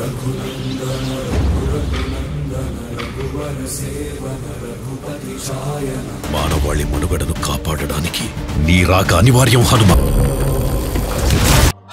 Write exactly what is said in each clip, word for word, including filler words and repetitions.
रघुनंदन रघुरघुनंदन रघुवर सेवन रघुपति छायन मानवाళి మనుగడను కాపాడడానికి నీ రాక అనివార్యం హనుమాన్.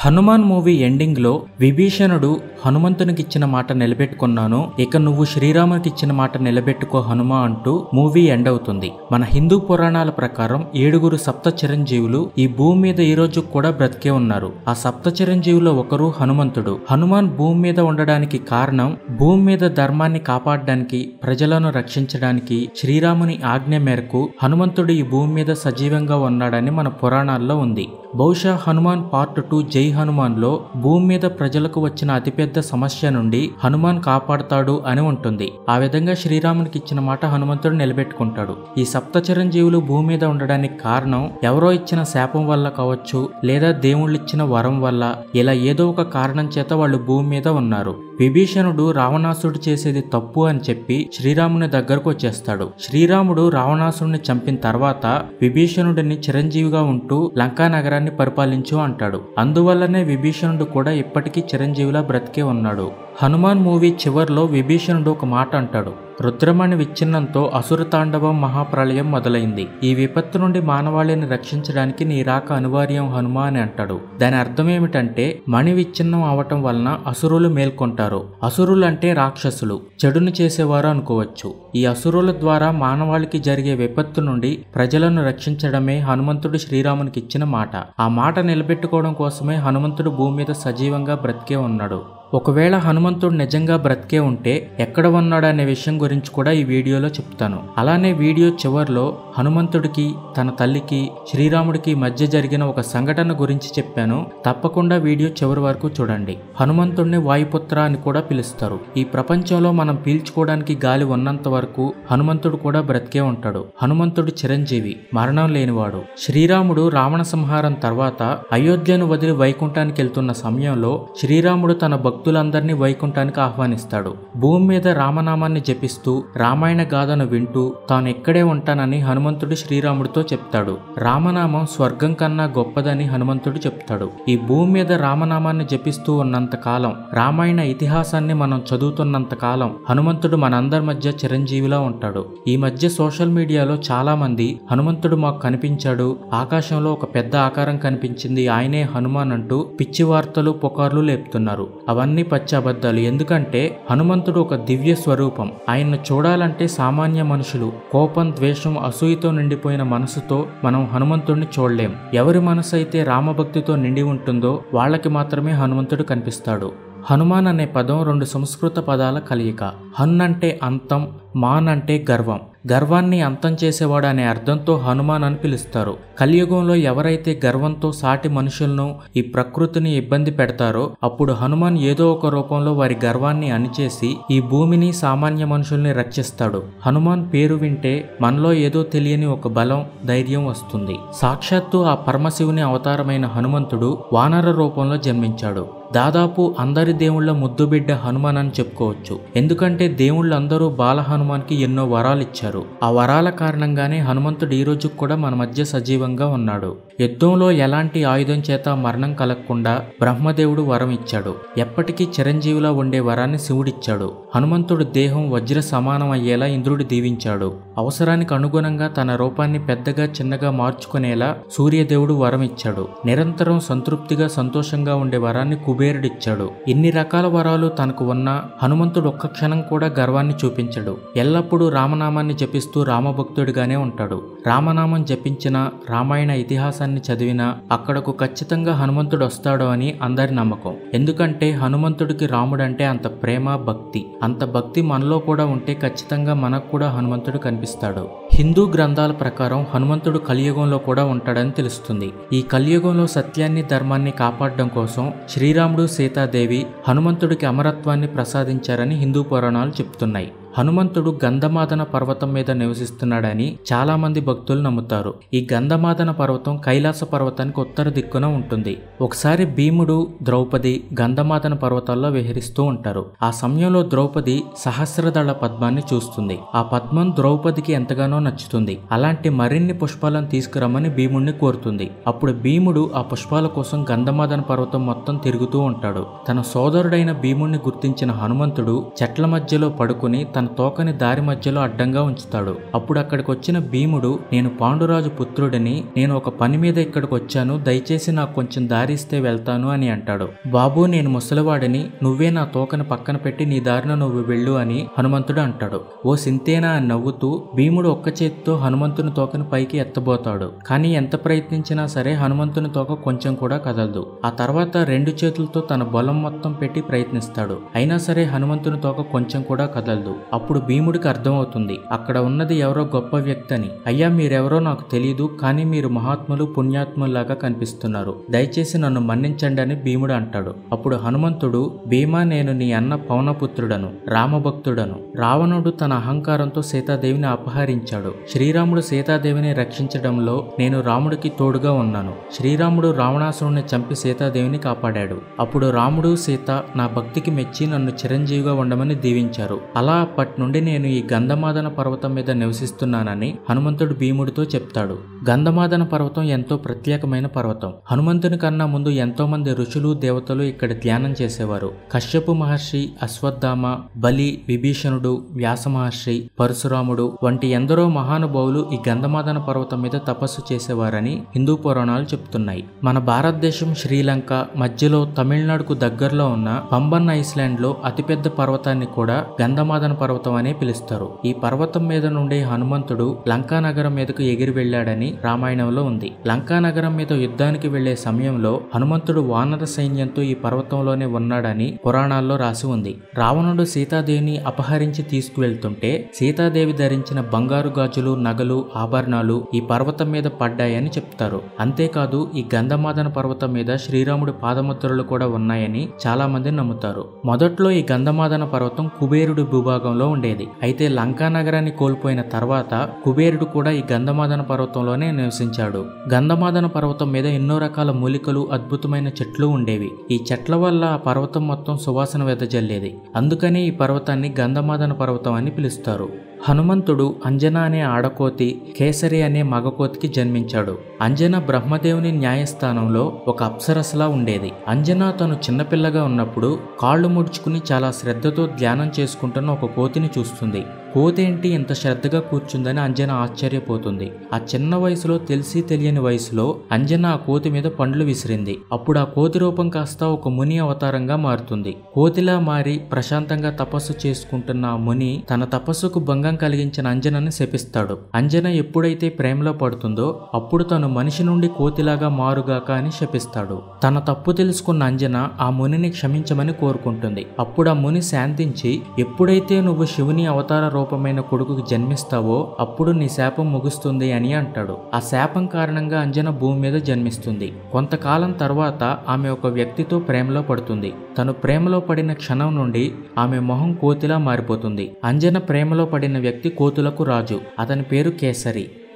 హనుమాన్ మూవీ ఎండింగ్లో విభీషణుడు హనుమంతునికి ఇచ్చిన మాట నిలబెట్టుకున్నాను, ఇక నువ్వు శ్రీరామునికి ఇచ్చిన మాట నిలబెట్టుకో హనుమా అంటూ మూవీ ఎండ్ అవుతుంది. మన హిందూ పురాణాల ప్రకారం ఏడుగురు సప్త చిరంజీవులు ఈ భూమి మీద ఈ రోజు కూడా బ్రతికే ఉన్నారు. ఆ సప్త చిరంజీవులో ఒకరు హనుమంతుడు. హనుమాన్ భూమి మీద ఉండడానికి కారణం భూమి మీద ధర్మాన్ని కాపాడడానికి, ప్రజలను రక్షించడానికి శ్రీరాముని ఆజ్ఞ మేరకు హనుమంతుడు ఈ భూమి మీద సజీవంగా ఉన్నాడని మన పురాణాల్లో ఉంది. బహుశా హనుమాన్ పార్ట్ టూ జై హనుమాన్లో భూమి మీద ప్రజలకు వచ్చిన అతిపెద్ద సమస్య నుండి హనుమాన్ కాపాడతాడు అని ఉంటుంది. ఆ విధంగా శ్రీరామునికి ఇచ్చిన మాట హనుమంతుడు నిలబెట్టుకుంటాడు. ఈ సప్త చిరంజీవులు భూమి మీద ఉండడానికి కారణం ఎవరో ఇచ్చిన శాపం వల్ల కావచ్చు, లేదా దేవుళ్ళు ఇచ్చిన వరం వల్ల, ఇలా ఏదో ఒక కారణం చేత వాళ్ళు భూమి మీద ఉన్నారు. విభీషణుడు రావణాసుడు చేసేది తప్పు అని చెప్పి శ్రీరాముని దగ్గరకు వచ్చేస్తాడు. శ్రీరాముడు రావణాసుడిని చంపిన తర్వాత విభీషణుడిని చిరంజీవిగా ఉంటూ లంకా నగరాన్ని పరిపాలించు అంటాడు. అందువల్లనే విభీషణుడు కూడా ఇప్పటికీ చిరంజీవిలా బ్రతికే ఉన్నాడు. హనుమాన్ మూవీ చివరిలో విభీషణుడు ఒక మాట అంటాడు, రుద్రమణి విచ్ఛిన్నంతో అసుర తాండవం మహాప్రళయం మొదలైంది, ఈ విపత్తు నుండి మానవాళిని రక్షించడానికి నీ రాక అనివార్యం హనుమా అని అంటాడు. దాని అర్థం ఏమిటంటే మణి విచ్ఛిన్నం అవటం వలన అసురులు మేల్కొంటారు. అసురులంటే రాక్షసులు, చెడును చేసేవారు అనుకోవచ్చు. ఈ అసురుల ద్వారా మానవాళికి జరిగే విపత్తు నుండి ప్రజలను రక్షించడమే హనుమంతుడు శ్రీరామునికి ఇచ్చిన మాట. ఆ మాట నిలబెట్టుకోవడం కోసమే హనుమంతుడు భూమి మీద సజీవంగా బ్రతికే ఉన్నాడు. ఒకవేళ హనుమంతుడు నిజంగా బ్రతికే ఉంటే ఎక్కడ ఉన్నాడు అనే విషయం గురించి కూడా ఈ వీడియోలో చెప్తాను. అలానే వీడియో చివరిలో హనుమంతుడికి, తన తల్లికి, శ్రీరాముడికి మధ్య జరిగిన ఒక సంఘటన గురించి చెప్పాను. తప్పకుండా వీడియో చివరి వరకు చూడండి. హనుమంతుడిని వాయుపుత్ర అని కూడా పిలుస్తారు. ఈ ప్రపంచంలో మనం పీల్చుకోవడానికి గాలి ఉన్నంత వరకు హనుమంతుడు కూడా బ్రతికే ఉంటాడు. హనుమంతుడు చిరంజీవి, మరణం లేనివాడు. శ్రీరాముడు రావణ సంహారం తర్వాత అయోధ్యను వదిలి వైకుంఠానికి వెళ్తున్న సమయంలో శ్రీరాముడు తన భక్తులందరినీ వైకుంఠానికి ఆహ్వానిస్తాడు. భూమి మీద రామనామాన్ని జపిస్తూ రామాయణ గాథను వింటూ తాను ఎక్కడే ఉంటానని హనుమంతుడు శ్రీరాముడితో చెప్తాడు. రామనామం స్వర్గం కన్నా గొప్పదని హనుమంతుడు చెప్తాడు. ఈ భూమి మీద రామనామాన్ని జపిస్తూ ఉన్నంత కాలం, రామాయణ ఇతిహాసాన్ని మనం చదువుతున్నంత కాలం హనుమంతుడు మనందరి మధ్య చిరంజీవిలా ఉంటాడు. ఈ మధ్య సోషల్ మీడియాలో చాలా మంది హనుమంతుడు మాకు కనిపించాడు, ఆకాశంలో ఒక పెద్ద ఆకారం కనిపించింది, ఆయనే హనుమాన్ అంటూ పిచ్చి వార్తలు పుకార్లు లేపుతున్నారు. అవన్నీ పచ్చి అబద్ధాలు. ఎందుకంటే హనుమంతుడు ఒక దివ్య స్వరూపం. ఆయన్ను చూడాలంటే సామాన్య మనుషులు కోపం, ద్వేషం, అసూయతో నిండిపోయిన మనసుతో మనం హనుమంతుడిని చూడలేం. ఎవరి మనసు అయితే రామభక్తితో నిండి ఉంటుందో వాళ్ళకి మాత్రమే హనుమంతుడు కనిపిస్తాడు. హనుమాన్ అనే పదం రెండు సంస్కృత పదాల కలయిక. హన్ అంటే అంతం, మాన్ అంటే గర్వం. గర్వాన్ని అంతం చేసేవాడు అనే అర్థంతో హనుమాన్ అని పిలుస్తారు. కలియుగంలో ఎవరైతే గర్వంతో సాటి మనుషులను, ఈ ప్రకృతిని ఇబ్బంది పెడతారో అప్పుడు హనుమాన్ ఏదో ఒక రూపంలో వారి గర్వాన్ని అణిచేసి ఈ భూమిని, సామాన్య మనుషుల్ని రక్షిస్తాడు. హనుమాన్ పేరు వింటే మనలో ఏదో తెలియని ఒక బలం, ధైర్యం వస్తుంది. సాక్షాత్తు ఆ పరమశివుని అవతారమైన హనుమంతుడు వానర రూపంలో జన్మించాడు. దాదాపు అందరి దేవుళ్ల ముద్దుబిడ్డ హనుమాన్ అని చెప్పుకోవచ్చు. ఎందుకంటే దేవుళ్ళందరూ బాల హనుమాన్కి ఎన్నో వరాలు ఇచ్చారు. ఆ వరాల కారణంగానే హనుమంతుడు ఈ రోజు కూడా మన మధ్య సజీవంగా ఉన్నాడు. యుద్ధంలో ఎలాంటి ఆయుధం చేత మరణం కలగకుండా బ్రహ్మదేవుడు వరం ఇచ్చాడు. ఎప్పటికీ చిరంజీవిలా ఉండే వరాన్ని శివుడిచ్చాడు. హనుమంతుడు దేహం వజ్ర సమానం అయ్యేలా ఇంద్రుడు దీవించాడు. అవసరానికి అనుగుణంగా తన రూపాన్ని పెద్దగా చిన్నగా మార్చుకునేలా సూర్యదేవుడు వరం ఇచ్చాడు. నిరంతరం సంతృప్తిగా సంతోషంగా ఉండే వరాన్ని కుబేరుడిచ్చాడు. ఇన్ని రకాల వరాలు తనకు ఉన్న హనుమంతుడు ఒక్క క్షణం కూడా గర్వాన్ని చూపించడు. ఎల్లప్పుడూ రామనామాన్ని జపిస్తూ రామభక్తుడిగానే ఉంటాడు. రామనామం జపించిన, రామాయణ ఇతిహాసాన్ని చదివినా అక్కడకు ఖచ్చితంగా హనుమంతుడు వస్తాడు అని అందరి నమ్మకం. ఎందుకంటే హనుమంతుడికి రాముడంటే అంత ప్రేమ, భక్తి. అంత భక్తి మనలో కూడా ఉంటే ఖచ్చితంగా మనకు కూడా హనుమంతుడు కనిపిస్తాడు. హిందూ గ్రంథాల ప్రకారం హనుమంతుడు కలియుగంలో కూడా ఉంటాడని తెలుస్తుంది. ఈ కలియుగంలో సత్యాన్ని, ధర్మాన్ని కాపాడడం కోసం శ్రీరాముడు, సీతాదేవి హనుమంతుడికి అమరత్వాన్ని ప్రసాదించారని హిందూ పురాణాలు చెప్తున్నాయి. హనుమంతుడు గంధమాదన పర్వతం మీద నివసిస్తున్నాడని చాలా మంది భక్తులు నమ్ముతారు. ఈ గంధమాదన పర్వతం కైలాస పర్వతానికి ఉత్తర దిక్కున ఉంటుంది. ఒకసారి భీముడు ద్రౌపది గంధమాదన పర్వతాల్లో విహరిస్తూ ఉంటారు. ఆ సమయంలో ద్రౌపది సహస్రదళ పద్మాన్ని చూస్తుంది. ఆ పద్మం ద్రౌపదికి ఎంతగానో నచ్చుతుంది. అలాంటి మరిన్ని పుష్పాలను తీసుకురమ్మని భీముడిని కోరుతుంది. అప్పుడు భీముడు ఆ పుష్పాల కోసం గంధమాదన పర్వతం మొత్తం తిరుగుతూ ఉంటాడు. తన సోదరుడైన భీముడిని గుర్తించిన హనుమంతుడు చెట్ల మధ్యలో పడుకుని తన తోకని దారి మధ్యలో అడ్డంగా ఉంచుతాడు. అప్పుడు అక్కడికి వచ్చిన భీముడు, నేను పాండురాజు పుత్రుడిని, నేను ఒక పని మీద ఇక్కడికి వచ్చాను, దయచేసి నాకు కొంచెం దారి ఇస్తే వెళ్తాను అని అంటాడు. బాబు, నేను ముసలివాడిని, నువ్వే నా తోకని పక్కన పెట్టి నీ దారిన నువ్వు వెళ్ళు అని హనుమంతుడు అంటాడు. ఓ సింతేనా అని నవ్వుతూ భీముడు ఒక్క చేతితో హనుమంతుని తోకని పైకి ఎత్తబోతాడు. కానీ ఎంత ప్రయత్నించినా సరే హనుమంతుని తోక కొంచెం కూడా కదలదు. ఆ తర్వాత రెండు చేతులతో తన బలం మొత్తం పెట్టి ప్రయత్నిస్తాడు. అయినా సరే హనుమంతుని తోక కొంచెం కూడా కదలదు. అప్పుడు భీముడికి అర్థమవుతుంది అక్కడ ఉన్నది ఎవరో గొప్ప వ్యక్తి అని. అయ్యా, మీరెవరో నాకు తెలియదు, కానీ మీరు మహాత్ములు పుణ్యాత్ములాగా కనిపిస్తున్నారు, దయచేసి నన్ను మన్నించండి అని భీముడు అంటాడు. అప్పుడు హనుమంతుడు, భీమా, నేను నీ అన్న పవనపుత్రుడను, రామభక్తుడను. రావణుడు తన అహంకారంతో సీతాదేవిని అపహరించాడు. శ్రీరాముడు సీతాదేవిని రక్షించడంలో నేను రాముడికి తోడుగా ఉన్నాను. శ్రీరాముడు రావణాసురుడిని చంపి సీతాదేవిని కాపాడాడు. అప్పుడు రాముడు, సీత నా భక్తికి మెచ్చి నన్ను చిరంజీవిగా ఉండమని దీవించారు. అలా అప్పటి నుండి నేను ఈ గంధమాదన పర్వతం మీద నివసిస్తున్నానని హనుమంతుడు భీముడితో చెప్తాడు. గంధమాదన పర్వతం ఎంతో ప్రత్యేకమైన పర్వతం. హనుమంతుని కన్నా ముందు ఎంతో మంది ఋషులు, దేవతలు ఇక్కడ ధ్యానం చేసేవారు. కశ్యపు మహర్షి, అశ్వత్థామ, బలి, విభీషణుడు, వ్యాస మహర్షి, పరశురాముడు వంటి ఎందరో మహానుభావులు ఈ గంధమాదన పర్వతం మీద తపస్సు చేసేవారని హిందూ పురాణాలు చెప్తున్నాయి. మన భారతదేశం, శ్రీలంక, మధ్యలో తమిళనాడుకు దగ్గరలో ఉన్న పంబన్ ఐస్లాండ్ లో అతిపెద్ద పర్వతాన్ని కూడా గంధమాదన పర్వతం అనే పిలుస్తారు. ఈ పర్వతం మీద నుండి హనుమంతుడు లంకా నగరం మీదకు ఎగిరి వెళ్లాడని రామాయణంలో ఉంది. లంకా నగరం మీద యుద్ధానికి వెళ్లే సమయంలో హనుమంతుడు వానర సైన్యంతో ఈ పర్వతంలోనే ఉన్నాడని పురాణాల్లో రాసి ఉంది. రావణుడు సీతాదేవిని అపహరించి తీసుకువెళ్తుంటే సీతాదేవి ధరించిన బంగారు గాజులు, నగలు, ఆభరణాలు ఈ పర్వతం మీద పడ్డాయని చెప్తారు. అంతేకాదు, ఈ గంధమాదన పర్వతం మీద శ్రీరాముడి పాదముద్రలు కూడా ఉన్నాయని చాలా మంది నమ్ముతారు. మొదట్లో ఈ గంధమాదన పర్వతం కుబేరుడి భూభాగంలో ఉండేది. అయితే లంకా నగరాన్ని కోల్పోయిన తర్వాత కుబేరుడు కూడా ఈ గంధమాదన పర్వతంలోనే నివసించాడు. గంధమాదన పర్వతం మీద ఎన్నో రకాల మూలికలు, అద్భుతమైన చెట్లు ఉండేవి. ఈ చెట్ల వల్ల ఆ పర్వతం మొత్తం సువాసన వెదజల్లేది. అందుకనే ఈ పర్వతాన్ని గంధమాదన పర్వతం అని పిలుస్తారు. హనుమంతుడు అంజన అనే ఆడకోతి, కేసరి అనే మగకోతికి జన్మించాడు. అంజన బ్రహ్మదేవుని న్యాయస్థానంలో ఒక అప్సరసలా ఉండేది. అంజన తను చిన్నపిల్లగా ఉన్నప్పుడు కాళ్ళు ముడుచుకుని చాలా శ్రద్ధతో ధ్యానం చేసుకుంటున్న ఒక కోతిని చూస్తుంది. కోతేంటి ఇంత శ్రద్ధగా కూర్చుందని అంజన ఆశ్చర్యపోతుంది. ఆ చిన్న వయసులో, తెలిసి తెలియని వయసులో అంజన ఆ కోతి మీద పండ్లు విసిరింది. అప్పుడు ఆ కోతి రూపం కాస్త ఒక ముని అవతారంగా మారుతుంది. కోతిలా మారి ప్రశాంతంగా తపస్సు చేసుకుంటున్న ఆ ముని తన తపస్సుకు భంగం కలిగించిన అంజనని శపిస్తాడు. అంజన ఎప్పుడైతే ప్రేమలో పడుతుందో అప్పుడు తను మనిషి నుండి కోతిలాగా మారుగాక అని శపిస్తాడు. తన తప్పు తెలుసుకున్న అంజన ఆ మునిని క్షమించమని కోరుకుంటుంది. అప్పుడు ఆ ముని శాంతించి, ఎప్పుడైతే నువ్వు శివుని అవతార రూపమైన కొడుకుకి జన్మిస్తావో అప్పుడు నీ శాపం ముగుస్తుంది అని అంటాడు. ఆ శాపం కారణంగా అంజన భూమి మీద జన్మిస్తుంది. కొంతకాలం తర్వాత ఆమె ఒక వ్యక్తితో ప్రేమలో పడుతుంది. తను ప్రేమలో పడిన క్షణం నుండి ఆమె మొహం కోతిలా మారిపోతుంది. అంజన ప్రేమలో పడిన వ్యక్తి కోతులకు రాజు, అతని పేరు కేసరి.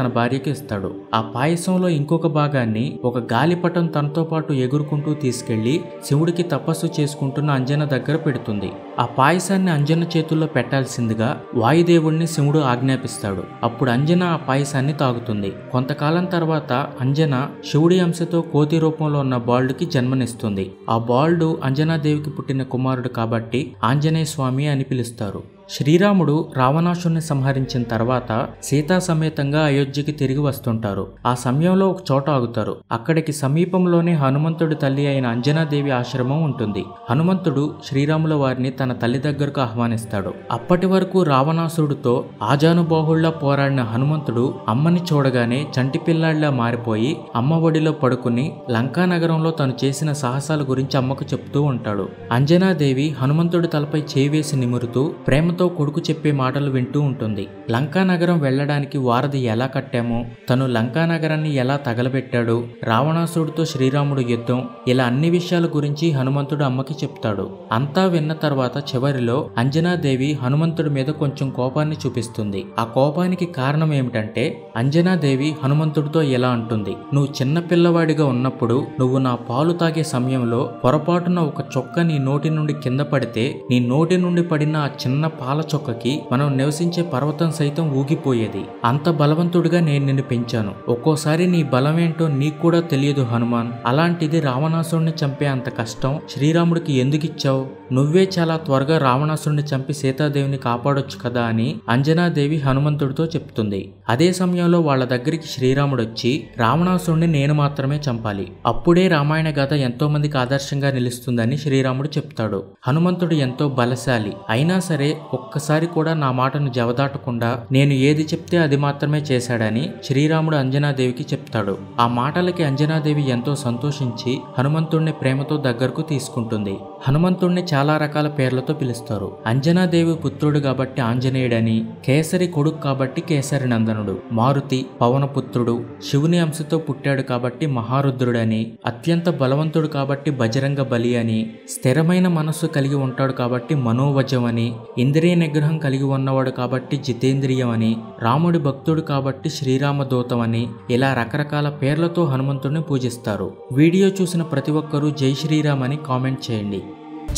తన భార్యకి ఇస్తాడు. ఆ పాయసంలో ఇంకొక భాగాన్ని ఒక గాలిపటం తనతో పాటు ఎగురుకుంటూ తీసుకెళ్లి శివుడికి తపస్సు చేసుకుంటున్న అంజన దగ్గర పెడుతుంది. ఆ పాయసాన్ని అంజన చేతుల్లో పెట్టాల్సిందిగా వాయుదేవుడిని శివుడు ఆజ్ఞాపిస్తాడు. అప్పుడు అంజన ఆ పాయసాన్ని తాగుతుంది. కొంతకాలం తర్వాత అంజన శివుడి అంశతో కోతి రూపంలో ఉన్న బాలుడికి జన్మనిస్తుంది. ఆ బాలుడు అంజనాదేవికి పుట్టిన కుమారుడు కాబట్టి ఆంజనేయ స్వామి అని పిలుస్తారు. శ్రీరాముడు రావణాసురుని సంహరించిన తర్వాత సీతా సమేతంగా అయోధ్యకి తిరిగి వస్తుంటారు. ఆ సమయంలో ఒక చోట ఆగుతారు. అక్కడికి సమీపంలోనే హనుమంతుడి తల్లి అయిన అంజనాదేవి ఆశ్రమం ఉంటుంది. హనుమంతుడు శ్రీరాముల వారిని తన తల్లి దగ్గరకు ఆహ్వానిస్తాడు. అప్పటి వరకు రావణాసురుడితో ఆజానుబాహుళ్లా పోరాడిన హనుమంతుడు అమ్మని చూడగానే చంటి పిల్లాడిలా మారిపోయి అమ్మ ఒడిలో పడుకుని లంకానగరంలో తను చేసిన సాహసాల గురించి అమ్మకు చెప్తూ ఉంటాడు. అంజనాదేవి హనుమంతుడి తలపై చేవేసి నిమురుతూ ప్రేమతో కొడుకు చెప్పే మాటలు వింటూ ఉంటుంది. లంకానగరం వెళ్లడానికి వారధి ఎలా కట్టామో, తను లంకానగరాన్ని ఎలా తగలబెట్టాడు, రావణాసురుడితో శ్రీరాముడు యుద్ధం, ఇలా అన్ని విషయాల గురించి హనుమంతుడు అమ్మకి చెప్తాడు. అంతా విన్న తర్వాత చివరిలో అంజనాదేవి హనుమంతుడి మీద కొంచెం కోపాన్ని చూపిస్తుంది. ఆ కోపానికి కారణం ఏమిటంటే అంజనాదేవి హనుమంతుడితో ఇలా అంటుంది, నువ్వు చిన్న పిల్లవాడిగా ఉన్నప్పుడు నువ్వు నా పాలు తాగే సమయంలో పొరపాటున ఒక చొక్క నీ నోటి నుండి కింద పడితే నీ నోటి నుండి పడిన ఆ చిన్న పాల చొక్కకి మనం నివసించే పర్వతం సైతం ఊగిపోయేది. అంత బలవంతుడిగా నేను నిన్ను పెంచాను. ఒక్కోసారి నీ బలమేంటో నీకు కూడా తెలియదు హనుమాన్. అలాంటిది రావణాసురుణ్ణి చంపే అంత కష్టం శ్రీరాముడికి ఎందుకిచ్చావు? నువ్వే చాలా త్వరగా రావణాసురుణ్ణి చంపి సీతాదేవిని కాపాడొచ్చు కదా అని అంజనాదేవి హనుమంతుడితో చెప్తుంది. అదే సమయంలో వాళ్ళ దగ్గరికి శ్రీరాముడు వచ్చి రావణాసురుణ్ణి నేను మాత్రమే చంపాలి, అప్పుడే రామాయణ గాథ ఎంతో మందికి ఆదర్శంగా నిలుస్తుందని శ్రీరాముడు చెప్తాడు. హనుమంతుడు ఎంతో బలశాలి, అయినా సరే ఒక్కసారి కూడా నా మాటను జవదాటకుండా నేను ఏది చెప్తే అది మాత్రమే చేశాడని శ్రీరాముడు అంజనాదేవికి చెప్తాడు. ఆ మాటలకి అంజనాదేవి ఎంతో సంతోషించి హనుమంతుడిని ప్రేమతో దగ్గరకు తీసుకుంటుంది. హనుమంతుడిని చాలా రకాల పేర్లతో పిలుస్తారు. అంజనాదేవి పుత్రుడు కాబట్టి ఆంజనేయుడని, కేసరి కొడుకు కాబట్టి కేసరి నందనుడు, మారుతి పవనపుత్రుడు, శివుని అంశతో పుట్టాడు కాబట్టి మహారుద్రుడని, అత్యంత బలవంతుడు కాబట్టి బజరంగ బలి అని, స్థిరమైన మనస్సు కలిగి ఉంటాడు కాబట్టి మనోవజం అని, ఇంద్రియ నిగ్రహం కలిగి ఉన్నవాడు కాబట్టి జితేంద్రియం అని, రాముడి భక్తుడు కాబట్టి శ్రీరామదూతం అని, ఇలా రకరకాల పేర్లతో హనుమంతుడిని పూజిస్తారు. వీడియో చూసిన ప్రతి ఒక్కరూ జై శ్రీరామ్ అని కామెంట్ చేయండి.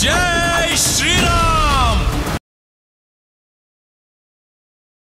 జై శ్రీరామ్.